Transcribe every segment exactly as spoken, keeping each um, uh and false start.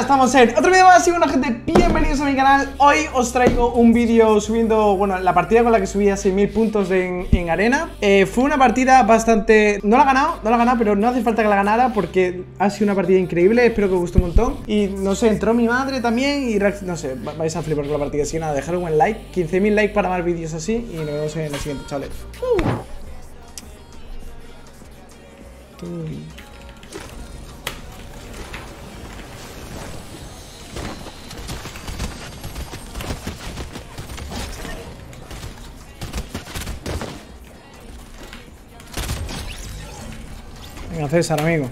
Estamos en otro vídeo más y bueno, gente, bienvenidos a mi canal. Hoy os traigo un vídeo subiendo, bueno, la partida con la que subí a seis mil puntos en, en arena. eh, Fue una partida bastante... No la he ganado, no la he ganado, pero no hace falta que la ganara porque ha sido una partida increíble. Espero que os guste un montón. Y no sé, entró mi madre también y no sé, vais a flipar con la partida. Así que nada, dejad un buen like, quince mil likes para más vídeos así. Y nos vemos en el siguiente, chavales. uh. Venga, César, amigo.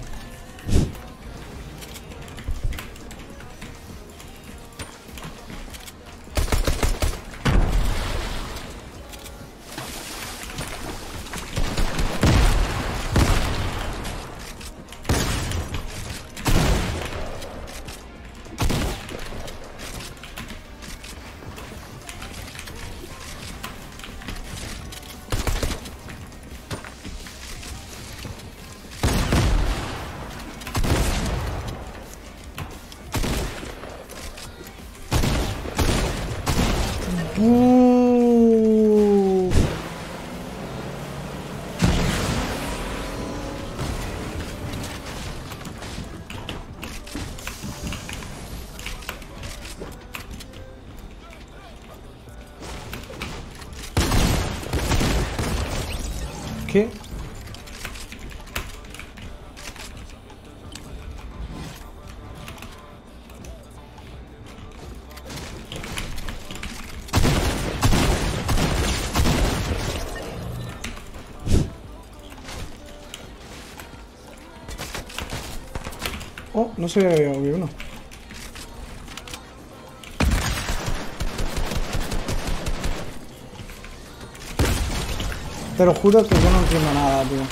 Uh. ¿Qué? Oh, no se había obvio uno. Te lo juro que yo no entiendo nada, tío.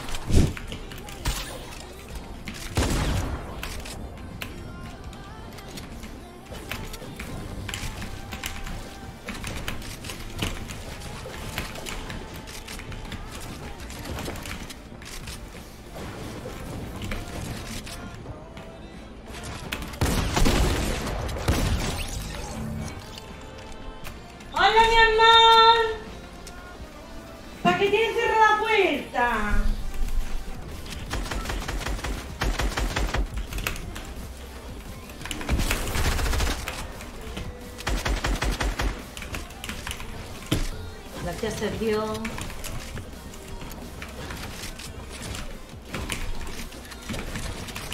¡Hola, mi amor! ¿Para qué tienes cerrada la puerta? Gracias, Sergio.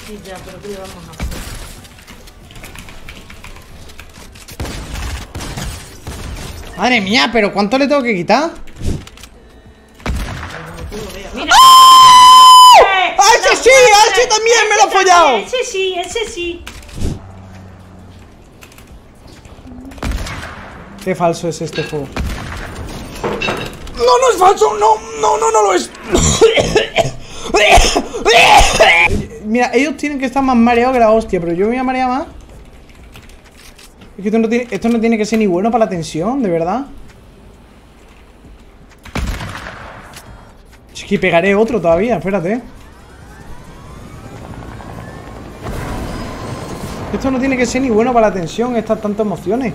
Sí, ya, pero ¿qué le vamos a hacer? Madre mía, pero ¿cuánto le tengo que quitar? Mira. ¡Ah! ¡Ah, ese sí! ¡Ah, ese también me lo ha follado! Ese sí, ese sí. Qué falso es este juego. No, no es falso. No, no, no, no lo es. Mira, ellos tienen que estar más mareados que la hostia, pero yo me voy a marear más. Es que esto no, tiene, esto no tiene que ser ni bueno para la tensión, de verdad. Es que pegaré otro todavía, espérate. Esto no tiene que ser ni bueno para la tensión, estas tantas emociones.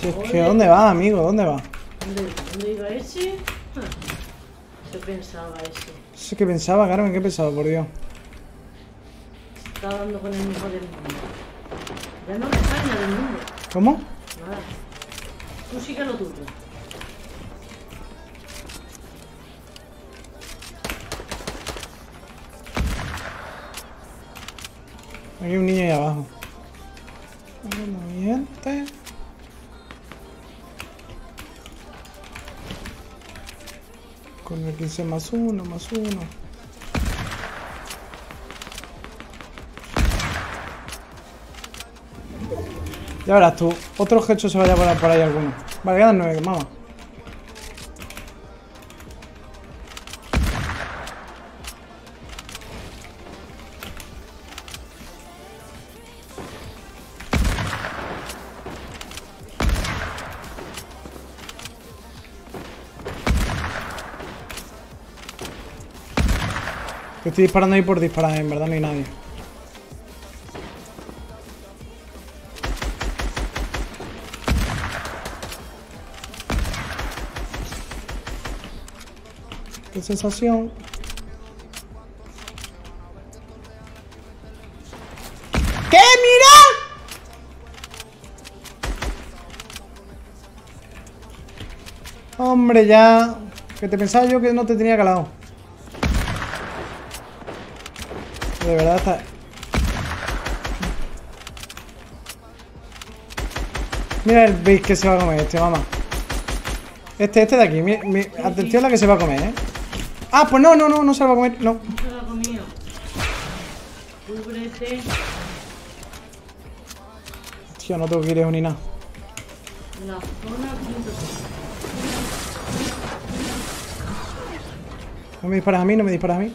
Si es que, ¿dónde va, amigo? ¿Dónde va? ¿Dónde, dónde iba ese? Ah, ¿qué pensaba ese? ¿Eso que pensaba, Carmen? ¿Qué pensaba, por Dios? Se está dando con el mejor del mundo. Ya no me extraña del mundo. ¿Cómo? Nada. Tú sí que lo tuyo. Aquí hay un niño ahí abajo. Bueno, gente. Con el quince más uno, más uno. Ya verás tú, otro hecho se vaya por ahí, por ahí alguno. Vale, quedan nueve, mamá. Que estoy disparando ahí por disparar, en verdad no hay nadie. Qué sensación. ¡Qué mira! Hombre, ya. Que te pensaba yo que no te tenía calado. De verdad está... Mira el bait que se va a comer este, mamá. Este, este de aquí. Mi, mi, atención a la que se va a comer, eh. Ah, pues no, no, no, no se lo va a comer. No. No se lo ha comido. Cúbrete. Tío, no tengo que ir a ni nada. La zona punto. No me disparas a mí, no me disparas a mí.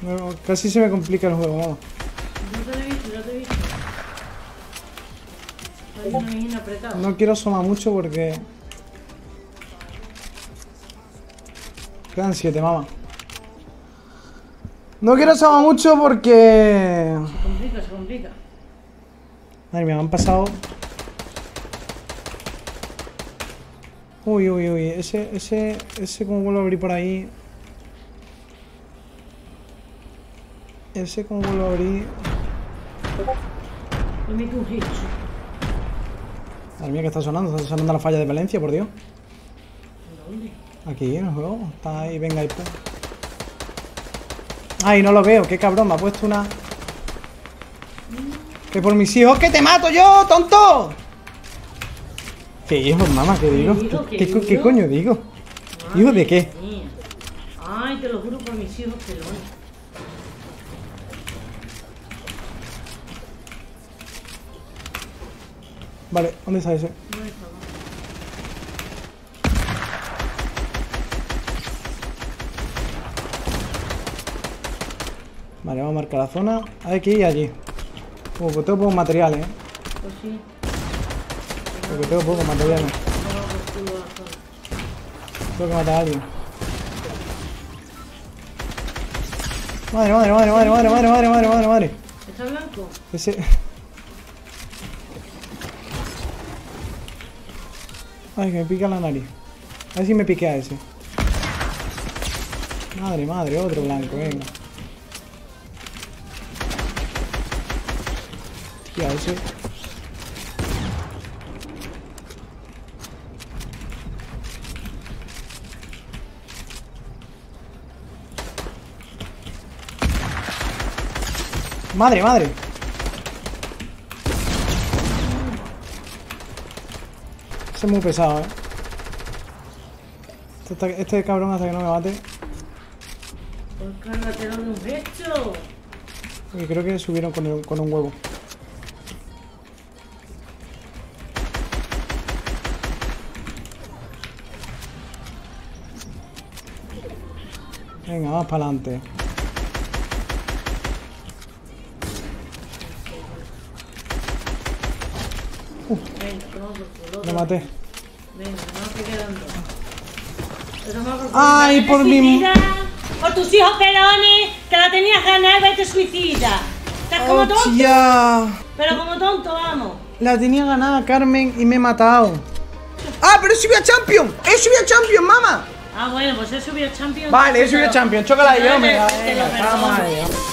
Bueno, casi se me complica el juego, vamos. No te he visto, no te he visto. Hay una mina apretada. No quiero asomar mucho porque... Quedan siete, mamá. No quiero asomar mucho porque... Se complica, se complica. Madre mía, me han pasado... Uy, uy, uy, ese, ese, ese como vuelvo a abrir por ahí... Ese como lo abrí. Le meto un hit. Madre mía, que está sonando. Está sonando la falla de Valencia, por Dios. ¿Dónde? Aquí, en el juego. Está ahí, venga ahí. Ay, no lo veo. Qué cabrón, me ha puesto una. Que por mis hijos que te mato yo, tonto. ¿Qué hijos, mamá? ¿Qué digo? ¿Qué, ¿Qué, digo? ¿Qué coño digo? Ay, ¿hijo de qué? Mía. Ay, te lo juro por mis hijos que lo hay. Vale, ¿dónde está ese? No está, no. Vale, vamos a marcar la zona. Aquí y allí. Como que tengo pocos materiales, eh. Pues sí. Porque tengo pocos materiales. Tengo que matar a alguien. Madre, madre, madre, madre, madre, madre, madre, madre, madre, madre. ¿Está blanco? Ese. Ay, que me pica la nariz. A ver si me piquea ese. Madre, madre, otro blanco, venga. Tía, ese. Madre, madre. Este es muy pesado, eh. Este, este cabrón hasta que no me mate. Pues cárgatelo de un pecho. Y creo que subieron con, el, con un huevo. Venga, vamos para adelante. Uh. Lo maté. Venga, no te quedan dos. Pero no, por ¡ay, por mi! ¡Por tus hijos pelones! ¡Que la tenías ganada y vete suicida! ¡Estás como tonto! ¡Pero como tonto, vamos! La tenía ganada, Carmen, y me he matado. ¡Ah, pero he subido a Champion! ¡He subido a Champion, mamá! Ah, bueno, pues he subido a Champion. Vale, he subido a Champion. Chócala ahí, hombre.